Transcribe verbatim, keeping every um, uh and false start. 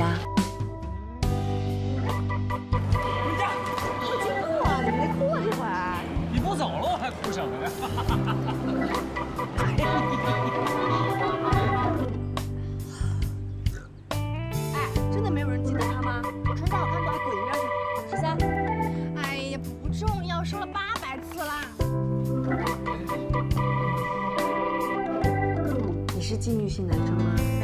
家。回家。我惊哭啊！怎么没哭啊？这会儿？你不走了，我还哭什么呀？哎，真的没有人记得他吗？我穿再好看都还滚一边去。十三。哎呀，不重要，说了八百次啦。你是禁欲系男生吗？